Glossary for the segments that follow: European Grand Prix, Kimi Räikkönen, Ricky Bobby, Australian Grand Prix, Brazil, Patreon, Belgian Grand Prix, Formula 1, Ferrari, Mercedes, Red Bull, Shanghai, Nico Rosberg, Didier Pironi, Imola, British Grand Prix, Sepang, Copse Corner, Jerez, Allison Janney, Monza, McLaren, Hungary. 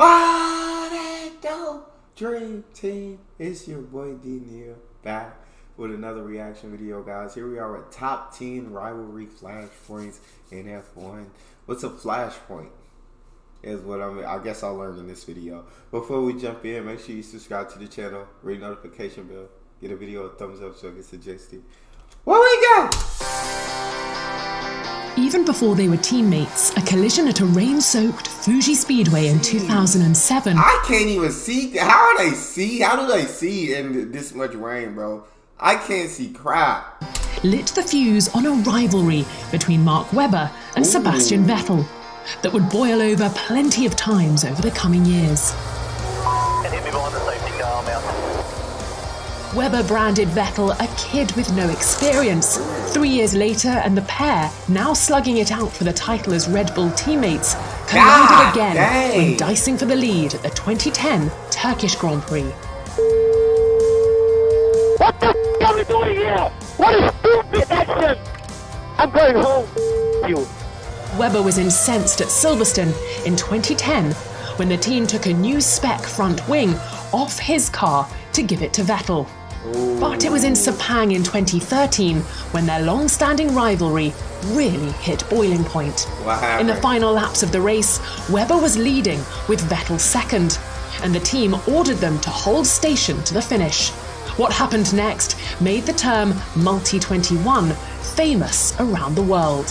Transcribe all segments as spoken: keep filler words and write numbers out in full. Anecdote Dream Team. It's your boy D Neal back with another reaction video, guys. Here we are with top ten rivalry flashpoints in F one. What's a flashpoint? Is what I'm, I guess I learned in this video. Before we jump in, make sure you subscribe to the channel, ring notification bell, get a video a thumbs up so it gets suggested. What we got? Even before they were teammates, a collision at a rain-soaked Fuji Speedway in two thousand seven. I can't even see. How do they see? How do they see in this much rain, bro? I can't see crap. Lit the fuse on a rivalry between Mark Webber and Ooh. Sebastian Vettel that would boil over plenty of times over the coming years. Can hit me behind the safety car now. Webber branded Vettel a kid with no experience. Three years later, and the pair, now slugging it out for the title as Red Bull teammates, collided God again dang. when dicing for the lead at the twenty ten Turkish Grand Prix. What the f*** are we doing here? What a stupid action! I'm going home, f*** you. Webber was incensed at Silverstone in twenty ten when the team took a new spec front wing off his car to give it to Vettel. Ooh. But it was in Sepang in twenty thirteen when their long-standing rivalry really hit boiling point. In the final laps of the race, Webber was leading with Vettel second, and the team ordered them to hold station to the finish. What happened next made the term Multi twenty-one famous around the world.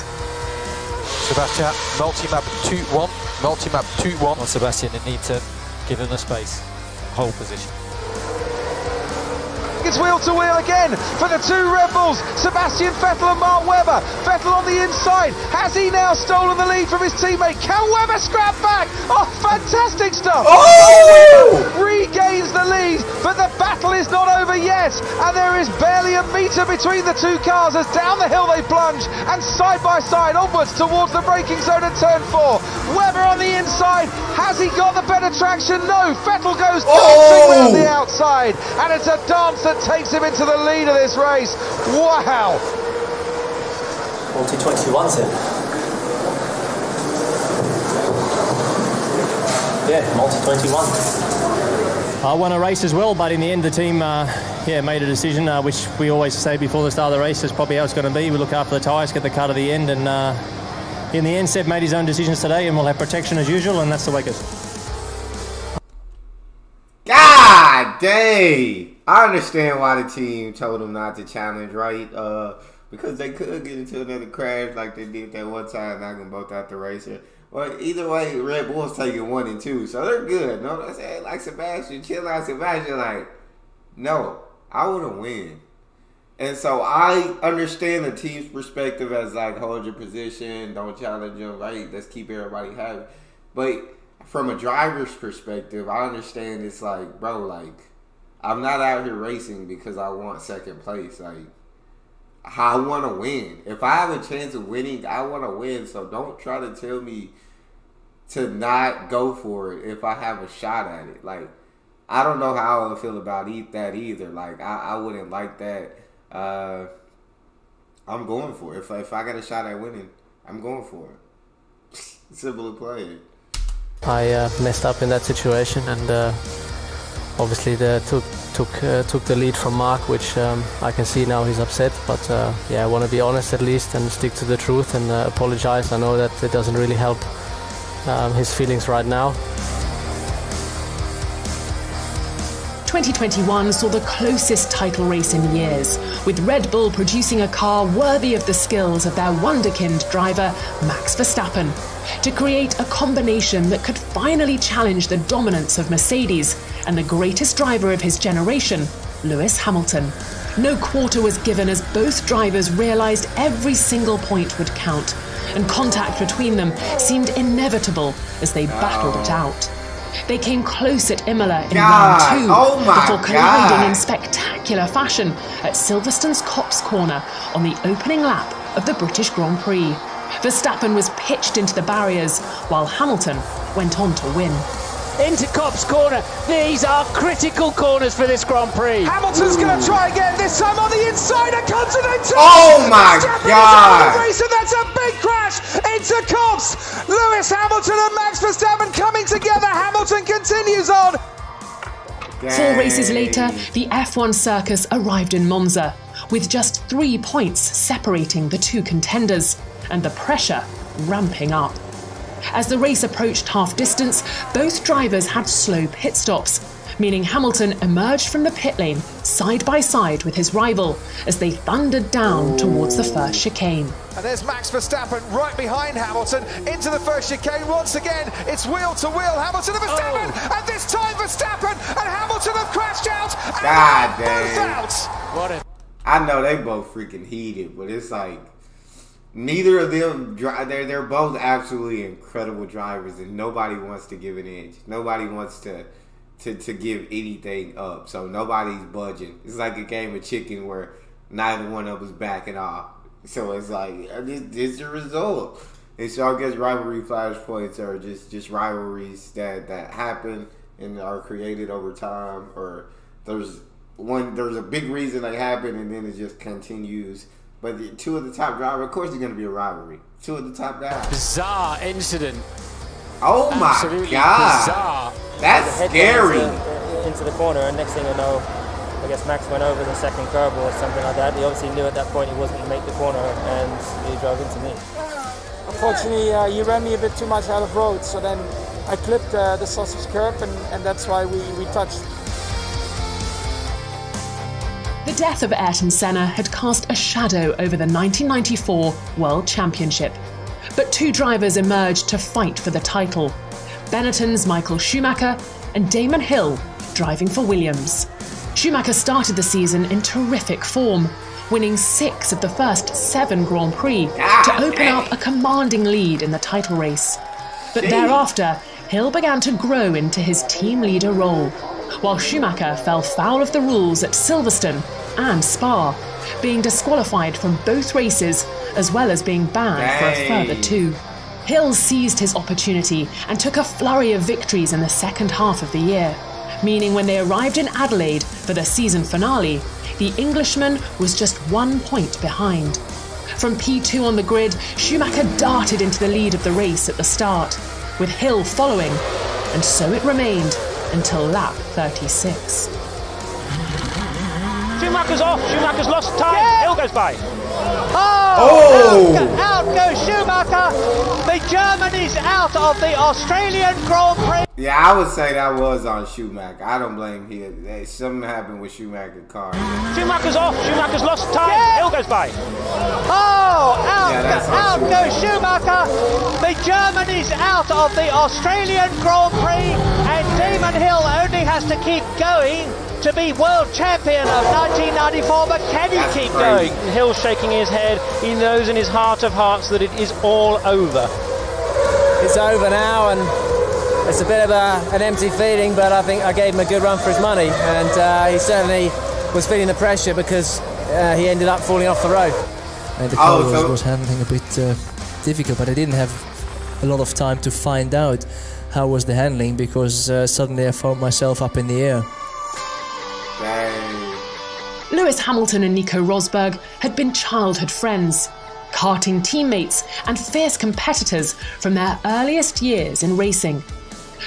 Sebastian, multi-map two one, multi-map two one on Sebastian and need to give him the space, hold position. It's wheel to wheel again for the two Red Bulls, Sebastian Vettel and Mark Webber. Vettel on the inside, has he now stolen the lead from his teammate? Can Webber scrap back? Oh, fantastic stuff! Oh! Webber regains the lead, but the battle is not over yet, and there is barely a metre between the two cars as down the hill they plunge, and side by side onwards towards the braking zone and turn four. Webber on the inside, has he got the better traction? No, Vettel goes dancing oh! around the outside, and it's a dance that takes him into the lead of this race. Wow! multi twenty-one's in. Yeah, multi twenty-one. I won a race as well, but in the end the team uh, yeah, made a decision, uh, which we always say before the start of the race is probably how it's going to be. We look after the tyres, get the car to the end, and uh, in the end Seb made his own decisions today, and we'll have protection as usual, and that's the way it goes. God dang! I understand why the team told them not to challenge, right? Uh, because they could get into another crash like they did that one time, knocking both out the race. Well, either way, Red Bull's taking one and two, so they're good. No, I said, like Sebastian, chill out, Sebastian. Like, no, I want to win, and so I understand the team's perspective as like hold your position, don't challenge them, right? Let's keep everybody happy. But from a driver's perspective, I understand it's like, bro, like. I'm not out here racing because I want second place. Like, I want to win. If I have a chance of winning, I want to win. So don't try to tell me to not go for it if I have a shot at it. Like, I don't know how I would feel about eat that either. Like, I, I wouldn't like that. Uh, I'm going for it. If, if I got a shot at winning, I'm going for it. Simple to play. I uh, messed up in that situation and... Uh... Obviously, they took took uh, took the lead from Mark, which um, I can see now he's upset. But uh, yeah, I want to be honest at least and stick to the truth and uh, apologize. I know that it doesn't really help um, his feelings right now. twenty twenty-one saw the closest title race in years, with Red Bull producing a car worthy of the skills of their wunderkind driver Max Verstappen to create a combination that could finally challenge the dominance of Mercedes and the greatest driver of his generation, Lewis Hamilton. No quarter was given as both drivers realised every single point would count, and contact between them seemed inevitable as they battled it out. They came close at Imola in God, round two oh before colliding God. in spectacular fashion at Silverstone's Copse Corner on the opening lap of the British Grand Prix. Verstappen was pitched into the barriers while Hamilton went on to win. Into Copse Corner. These are critical corners for this Grand Prix. Hamilton's going to try again, this time on the inside and comes to the top. Oh my Verstappen God! Is out of the race, and that's a big crash into Copse. Lewis Hamilton and Max Max Verstappen coming together, Hamilton continues on. Dang. Four races later, the F one circus arrived in Monza, with just three points separating the two contenders, and the pressure ramping up. As the race approached half distance, both drivers had slow pit stops, meaning Hamilton emerged from the pit lane side by side with his rival as they thundered down Ooh. towards the first chicane. And there's Max Verstappen right behind Hamilton into the first chicane. Once again, it's wheel to wheel. Hamilton and Verstappen, oh. and this time Verstappen and Hamilton have crashed out. And God damn. Both out. What a I know they both freaking heated, but it's like neither of them drive. They're, they're both absolutely incredible drivers, and nobody wants to give an inch. Nobody wants to. To, to give anything up, so nobody's budging. It's like a game of chicken where neither one of us back at all. So it's like this, this is the result. And so I guess rivalry flashpoints are just, just rivalries that, that happen and are created over time. Or there's one there's a big reason they happen and then it just continues. But the, two of the top drivers, of course, they're going to be a rivalry. Two of the top guys. Bizarre incident. Oh my Absolutely God! Bizarre. That's the scary. Into, into the corner, and next thing you know, I guess Max went over the second curb or something like that. He obviously knew at that point he wasn't going to make the corner, and he drove into me. Unfortunately, uh, he ran me a bit too much out of road, so then I clipped uh, the sausage curb, and, and that's why we, we touched. The death of Ayrton Senna had cast a shadow over the nineteen ninety-four World Championship. But two drivers emerged to fight for the title. Benetton's Michael Schumacher and Damon Hill driving for Williams. Schumacher started the season in terrific form, winning six of the first seven Grand Prix to open up a commanding lead in the title race. But thereafter, Hill began to grow into his team leader role, while Schumacher fell foul of the rules at Silverstone and Spa, being disqualified from both races as well as being banned Dang. for a further two. Hill seized his opportunity and took a flurry of victories in the second half of the year, meaning when they arrived in Adelaide for the season finale, the Englishman was just one point behind. From P two on the grid, Schumacher darted into the lead of the race at the start, with Hill following, and so it remained until lap thirty-six. Schumacher's off, Schumacher's lost time, yeah. Hill goes by. Oh, oh. Out, out goes Schumacher, the Germany's out of the Australian Grand Prix. Yeah, I would say that was on Schumacher. I don't blame him. Hey, something happened with Schumacher's car. Schumacher's off, Schumacher's lost time, yeah. Hill goes by. Oh, out, yeah, out Schumacher. goes Schumacher, the Germany's out of the Australian Grand Prix, and Damon Hill only has to keep going to be world champion of nineteen ninety-four, but can he That's keep crazy. going? Hill's shaking his head. He knows in his heart of hearts that it is all over. It's over now, and it's a bit of a, an empty feeling, but I think I gave him a good run for his money, and uh, he certainly was feeling the pressure because uh, he ended up falling off the road. And the car was, was handling a bit uh, difficult, but I didn't have a lot of time to find out how was the handling, because uh, suddenly I found myself up in the air. Lewis Hamilton and Nico Rosberg had been childhood friends, karting teammates and fierce competitors from their earliest years in racing.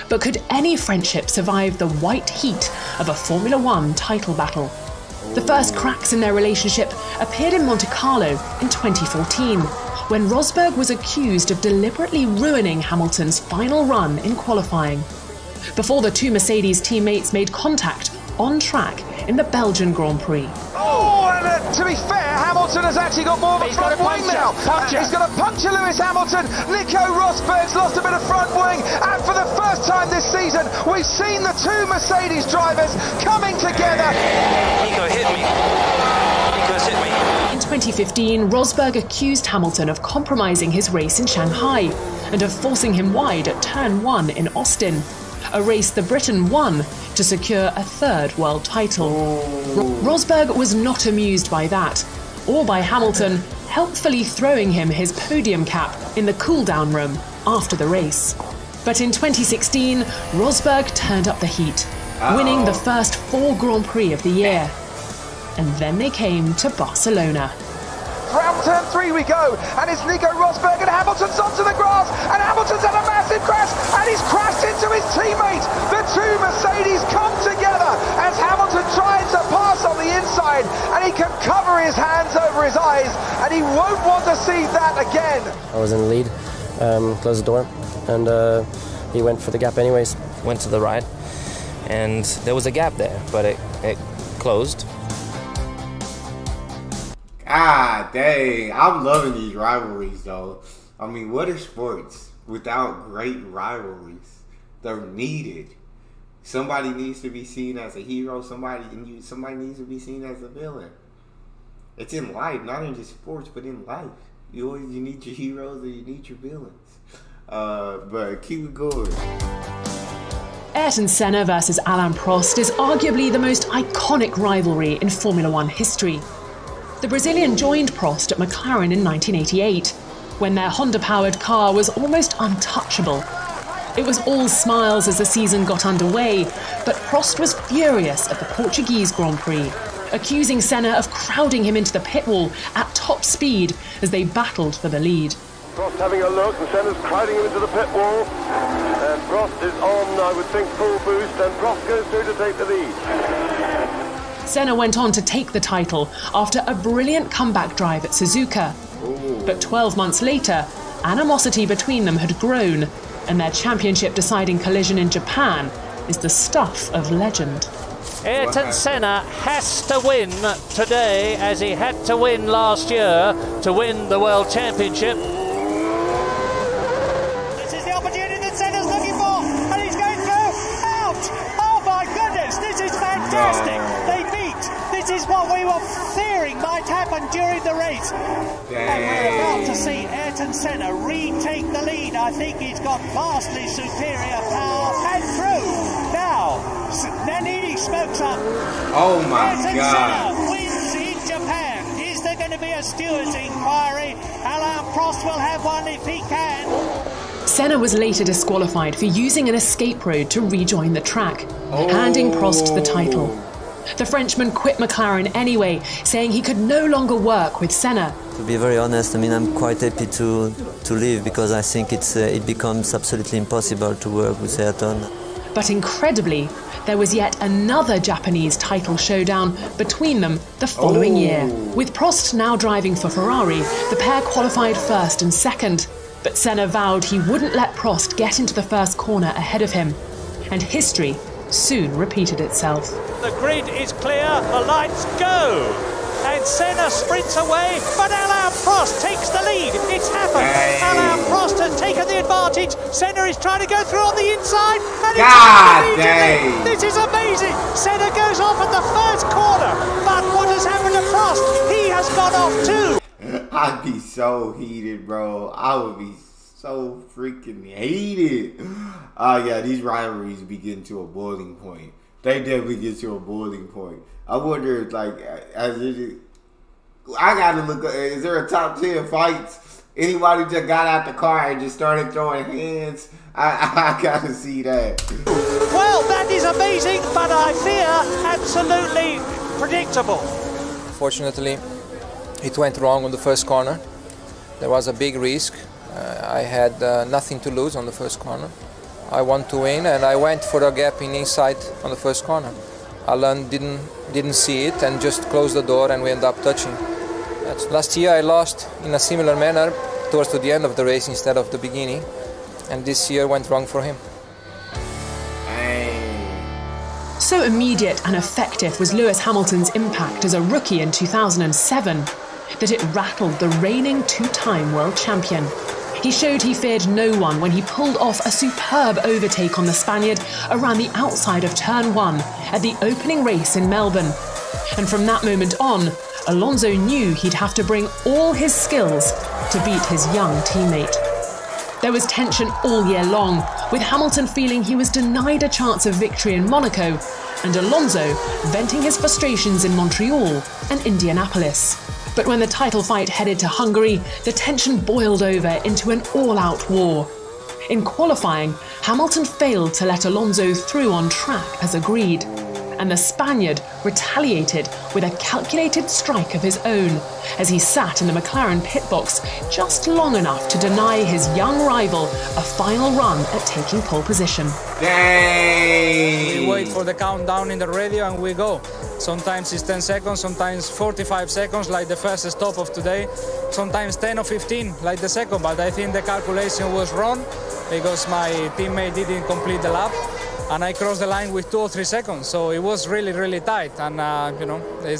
But could any friendship survive the white heat of a Formula One title battle? The first cracks in their relationship appeared in Monte Carlo in twenty fourteen, when Rosberg was accused of deliberately ruining Hamilton's final run in qualifying. Before the two Mercedes teammates made contact on track in the Belgian Grand Prix. Oh, and uh, to be fair, Hamilton has actually got more of a front wing now. Puncture. He's got a puncture, Lewis Hamilton. Nico Rosberg's lost a bit of front wing. And for the first time this season, we've seen the two Mercedes drivers coming together. Nico hit me. Nico's hit me. In twenty fifteen, Rosberg accused Hamilton of compromising his race in Shanghai and of forcing him wide at turn one in Austin, a race the Briton won to secure a third world title. Rosberg was not amused by that, or by Hamilton helpfully throwing him his podium cap in the cool-down room after the race. But in twenty sixteen, Rosberg turned up the heat, Uh-oh. winning the first four Grand Prix of the year. And then they came to Barcelona. turn three we go, and it's Nico Rosberg, and Hamilton's onto the grass, and Hamilton's had a massive crash, and he's crashed into his teammate. The two Mercedes come together as Hamilton tries to pass on the inside, and he can cover his hands over his eyes, and he won't want to see that again. I was in the lead, um, closed the door, and uh, he went for the gap anyways. Went to the right, and there was a gap there, but it, it closed. Ah, dang. I'm loving these rivalries, though. I mean, what are sports without great rivalries? They're needed. Somebody needs to be seen as a hero. Somebody and you, somebody needs to be seen as a villain. It's in life, not in just sports, but in life. You always you need your heroes and you need your villains. Uh, but keep it going. Ayrton Senna versus Alain Prost is arguably the most iconic rivalry in Formula One history. The Brazilian joined Prost at McLaren in nineteen eighty-eight, when their Honda-powered car was almost untouchable. It was all smiles as the season got underway, but Prost was furious at the Portuguese Grand Prix, accusing Senna of crowding him into the pit wall at top speed as they battled for the lead. Prost having a look, and Senna's crowding him into the pit wall, and Prost is on, I would think, full boost, and Prost goes through to take the lead. Senna went on to take the title after a brilliant comeback drive at Suzuka. Ooh. But twelve months later, animosity between them had grown, and their championship-deciding collision in Japan is the stuff of legend. Ayrton Senna has to win today, as he had to win last year to win the World Championship. During the race. Dang. And we're about to see Ayrton Senna retake the lead. I think he's got vastly superior power and through. Now, Nannini smokes up. Oh my Ayrton God. Senna wins in Japan. Is there going to be a stewards inquiry? Alain Prost will have one if he can. Senna was later disqualified for using an escape road to rejoin the track, oh. handing Prost the title. The Frenchman quit McLaren anyway, saying he could no longer work with Senna. To be very honest, I mean, I'm quite happy to, to leave, because I think it's, uh, it becomes absolutely impossible to work with Ayrton. But incredibly, there was yet another Japanese title showdown between them the following oh. year. With Prost now driving for Ferrari, the pair qualified first and second. But Senna vowed he wouldn't let Prost get into the first corner ahead of him. And history soon repeated itself. The grid is clear, the lights go, and Senna sprints away, but Alain Prost takes the lead. It's happened. Hey. Alain Prost has taken the advantage. Senna is trying to go through on the inside, and it's happened immediately. This is amazing. Senna goes off at the first corner, but what has happened to Prost? He has gone off too. I'd be so heated, bro. I would be so freaking hated. Ah, uh, yeah, these rivalries begin to a boiling point. They definitely get to a boiling point. I wonder if, like, as it, I gotta look up, is there a top ten fights? Anybody just got out the car and just started throwing hands? I, I gotta see that. Well, that is amazing, but I fear absolutely predictable. Fortunately, it went wrong on the first corner. There was a big risk. Uh, I had uh, nothing to lose on the first corner. I want to win, and I went for a gap in inside on the first corner. Alain didn't didn't see it and just closed the door, and we ended up touching. That's, last year I lost in a similar manner towards to the end of the race instead of the beginning, and this year went wrong for him. So immediate and effective was Lewis Hamilton's impact as a rookie in two thousand seven that it rattled the reigning two-time world champion. He showed he feared no one when he pulled off a superb overtake on the Spaniard around the outside of turn one at the opening race in Melbourne. And from that moment on, Alonso knew he'd have to bring all his skills to beat his young teammate. There was tension all year long, with Hamilton feeling he was denied a chance of victory in Monaco, and Alonso venting his frustrations in Montreal and Indianapolis. But when the title fight headed to Hungary, the tension boiled over into an all-out war. In qualifying, Hamilton failed to let Alonso through on track as agreed, and the Spaniard retaliated with a calculated strike of his own as he sat in the McLaren pit box just long enough to deny his young rival a final run at taking pole position. Yay! We wait for the countdown in the radio and we go. Sometimes it's ten seconds, sometimes forty-five seconds, like the first stop of today, sometimes ten or fifteen, like the second, but I think the calculation was wrong because my teammate didn't complete the lap and I crossed the line with two or three seconds, so it was really, really tight, and, uh, you know,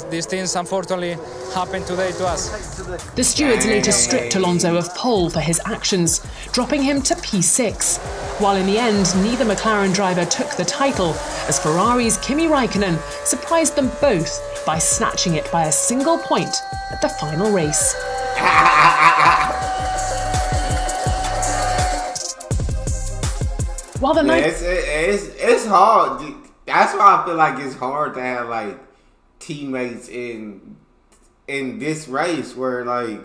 these things unfortunately happened today to us. The stewards later stripped Alonso of pole for his actions, dropping him to P six, while in the end neither McLaren driver took the title, as Ferrari's Kimi Räikkönen surprised them both by snatching it by a single point at the final race. Well, the yeah, it's, it, it's, it's hard. That's why I feel like it's hard to have like teammates in in this race where like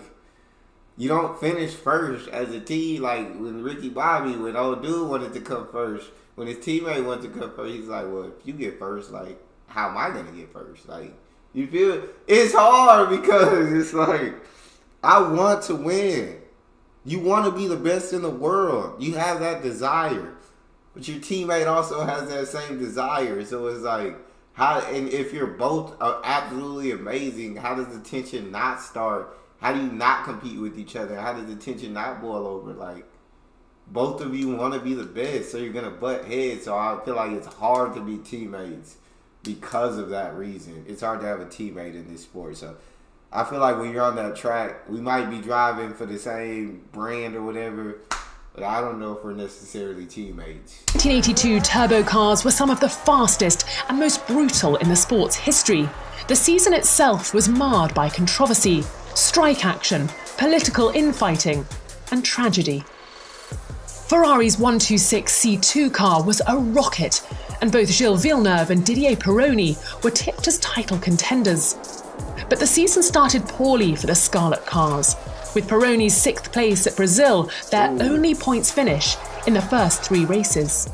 you don't finish first as a team. Like when Ricky Bobby, when old dude wanted to come first, when his teammate wanted to come first, he's like, "Well, if you get first, like how am I gonna get first?" Like you feel it? It's hard because it's like I want to win. You want to be the best in the world. You have that desire. But your teammate also has that same desire, so it's like how. And if you're both are absolutely amazing, how does the tension not start? How do you not compete with each other? How does the tension not boil over? Like both of you want to be the best, so you're gonna butt heads. So I feel like it's hard to be teammates because of that reason. It's hard to have a teammate in this sport. So I feel like when you're on that track, we might be driving for the same brand or whatever. But I don't know if we're necessarily teammates. nineteen eighty-two turbo cars were some of the fastest and most brutal in the sport's history. The season itself was marred by controversy, strike action, political infighting, and tragedy. Ferrari's one twenty-six C two car was a rocket, and both Gilles Villeneuve and Didier Pironi were tipped as title contenders. But the season started poorly for the Scarlet cars, with Pironi's sixth place at Brazil, their Ooh. only points finish in the first three races.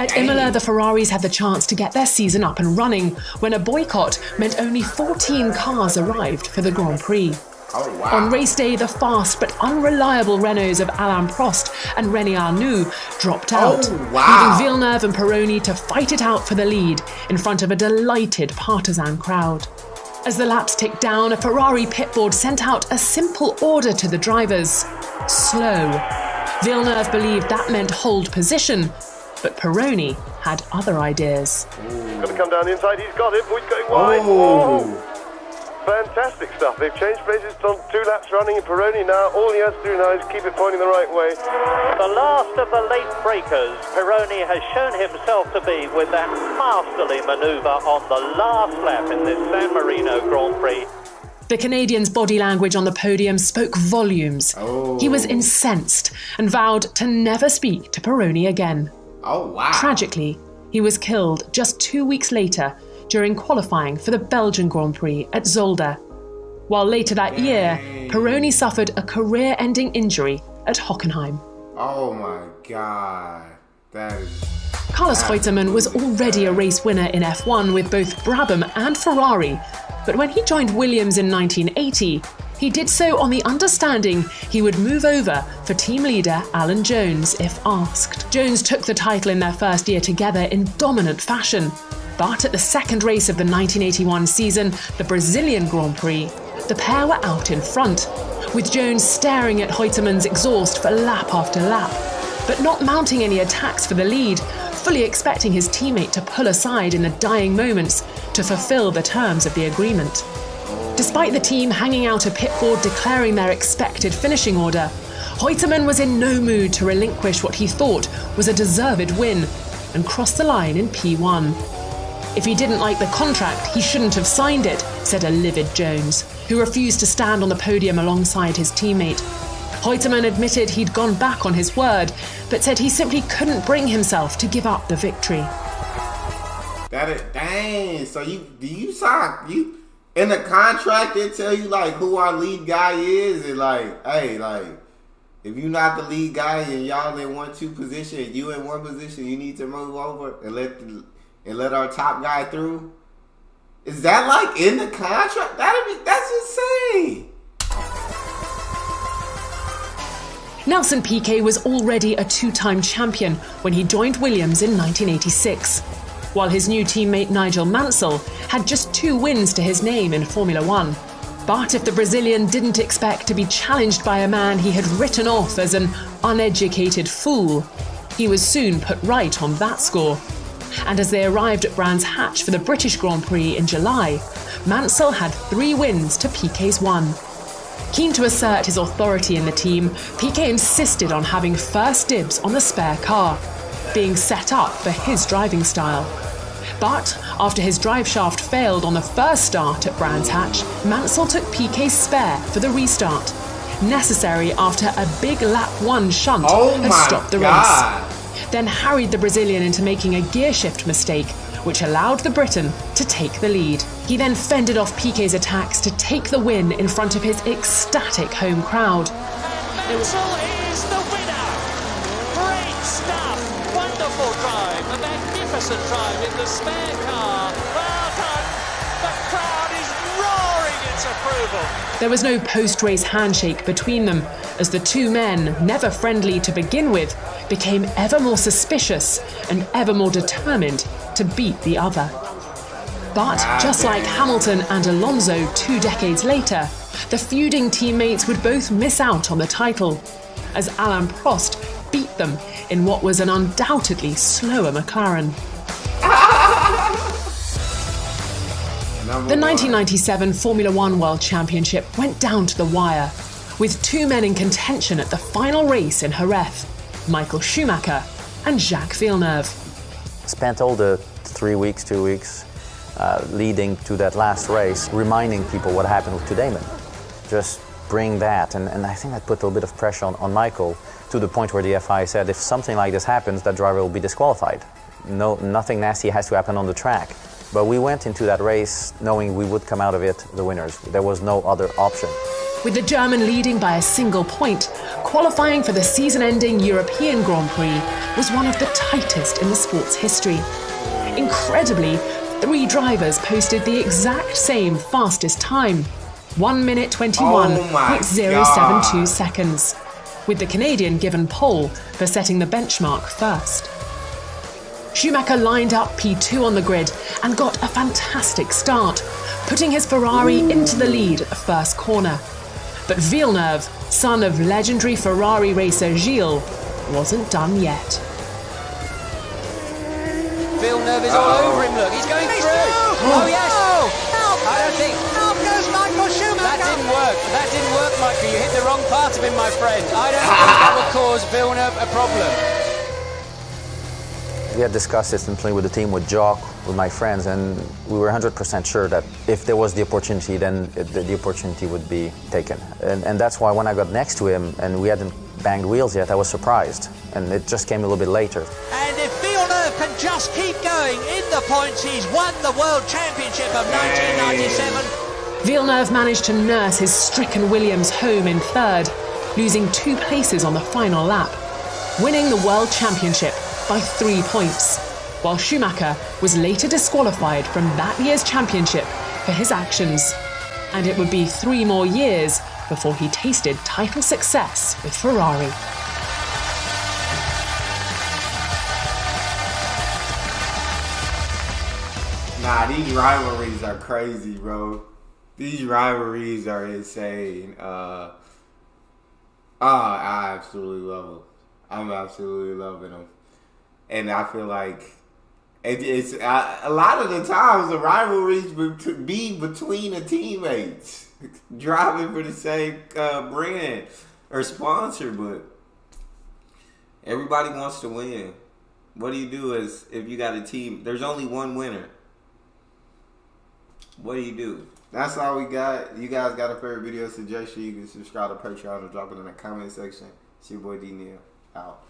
At Dang. Imola, the Ferraris had the chance to get their season up and running when a boycott meant only fourteen cars arrived for the Grand Prix. Oh, wow. On race day, the fast but unreliable Renaults of Alain Prost and René Arnoux dropped out, oh, wow. leaving Villeneuve and Pironi to fight it out for the lead in front of a delighted partisan crowd. As the laps ticked down, a Ferrari pit board sent out a simple order to the drivers: slow. Villeneuve believed that meant hold position, but Pironi had other ideas. Got to come down the inside, he's got it, boy's going wide. Oh. Fantastic stuff. They've changed places on two laps running, and Pironi now, all he has to do now is keep it pointing the right way. The last of the late breakers, Pironi has shown himself to be with that masterly manoeuvre on the last lap in this San Marino Grand Prix. The Canadian's body language on the podium spoke volumes. Oh. He was incensed and vowed to never speak to Pironi again. Oh, wow. Tragically, he was killed just two weeks later during qualifying for the Belgian Grand Prix at Zolder, while later that year, Pironi suffered a career-ending injury at Hockenheim. Oh my God, that is... Carlos Reutemann was already a race winner in F one with both Brabham and Ferrari, but when he joined Williams in nineteen eighty, he did so on the understanding he would move over for team leader Alan Jones if asked. Jones took the title in their first year together in dominant fashion, but at the second race of the nineteen eighty-one season, the Brazilian Grand Prix, the pair were out in front, with Jones staring at Reutemann's exhaust for lap after lap, but not mounting any attacks for the lead, fully expecting his teammate to pull aside in the dying moments to fulfill the terms of the agreement. Despite the team hanging out a pit board declaring their expected finishing order, Reutemann was in no mood to relinquish what he thought was a deserved win and crossed the line in P one. If he didn't like the contract, he shouldn't have signed it, said a livid Jones, who refused to stand on the podium alongside his teammate. Reutemann admitted he'd gone back on his word, but said he simply couldn't bring himself to give up the victory. That is, dang, so you, do you sign, you, in the contract they tell you like who our lead guy is, and like, hey, like, if you're not the lead guy and y'all in one two position, you in one position, you need to move over and let the... and let our top guy through. Is that like in the contract? That'd be, that's insane. Nelson Piquet was already a two-time champion when he joined Williams in nineteen eighty-six, while his new teammate Nigel Mansell had just two wins to his name in Formula One. But if the Brazilian didn't expect to be challenged by a man he had written off as an uneducated fool, he was soon put right on that score. And as they arrived at Brands Hatch for the British Grand Prix in July, Mansell had three wins to Piquet's one. Keen to assert his authority in the team, Piquet insisted on having first dibs on the spare car, being set up for his driving style. But after his driveshaft failed on the first start at Brands Hatch, Mansell took Piquet's spare for the restart, necessary after a big lap one shunt oh had stopped the God. race, then harried the Brazilian into making a gear shift mistake, which allowed the Briton to take the lead. He then fended off Piquet's attacks to take the win in front of his ecstatic home crowd. And Mitchell is the winner! Great stuff! Wonderful drive! A magnificent drive in the spare car! Well done! The crowd is roaring its approval! There was no post-race handshake between them, as the two men, never friendly to begin with, became ever more suspicious and ever more determined to beat the other. But just like Hamilton and Alonso two decades later, the feuding teammates would both miss out on the title, as Alain Prost beat them in what was an undoubtedly slower McLaren. The nineteen ninety-seven Formula One World Championship went down to the wire, with two men in contention at the final race in Jerez, Michael Schumacher and Gilles Villeneuve. Spent all the three weeks, two weeks, Uh, leading to that last race, reminding people what happened with Damon. Just bring that, and, and I think that put a little bit of pressure on, on Michael, to the point where the F I A said if something like this happens, that driver will be disqualified. No, nothing nasty has to happen on the track. But we went into that race knowing we would come out of it the winners. There was no other option. With the German leading by a single point, qualifying for the season-ending European Grand Prix was one of the tightest in the sport's history. Incredibly, three drivers posted the exact same fastest time, one minute twenty-one point oh seven two oh seconds, with the Canadian given pole for setting the benchmark first. Schumacher lined up P two on the grid and got a fantastic start, putting his Ferrari Ooh. into the lead at the first corner. But Villeneuve, son of legendary Ferrari racer Gilles, wasn't done yet. Villeneuve is all over him, look, he's going he's through! through. Oh, oh yes! Oh. Help! I don't think... Help goes Michael Schumacher! That didn't work, that didn't work, Michael, you hit the wrong part of him, my friend. I don't think that will cause Villeneuve a problem. We had discussed this internally with the team, with Jock, with my friends, and we were one hundred percent sure that if there was the opportunity, then the, the opportunity would be taken. And, and that's why when I got next to him, and we hadn't banged wheels yet, I was surprised. And it just came a little bit later. And if can just keep going in the points, he's won the World Championship of nineteen ninety-seven. Villeneuve managed to nurse his stricken Williams home in third, losing two places on the final lap, winning the World Championship by three points, while Schumacher was later disqualified from that year's championship for his actions. And it would be three more years before he tasted title success with Ferrari. Nah, these rivalries are crazy, bro. These rivalries are insane. Uh, oh, I absolutely love them. I'm absolutely loving them. And I feel like it, it's I, a lot of the times the rivalries would be between the teammates driving for the same uh, brand or sponsor, but everybody wants to win. What do you do is if you got a team, there's only one winner. What do you do? That's all we got. You guys got a favorite video suggestion? You can subscribe to Patreon or drop it in the comment section. It's your boy D Neal. Out.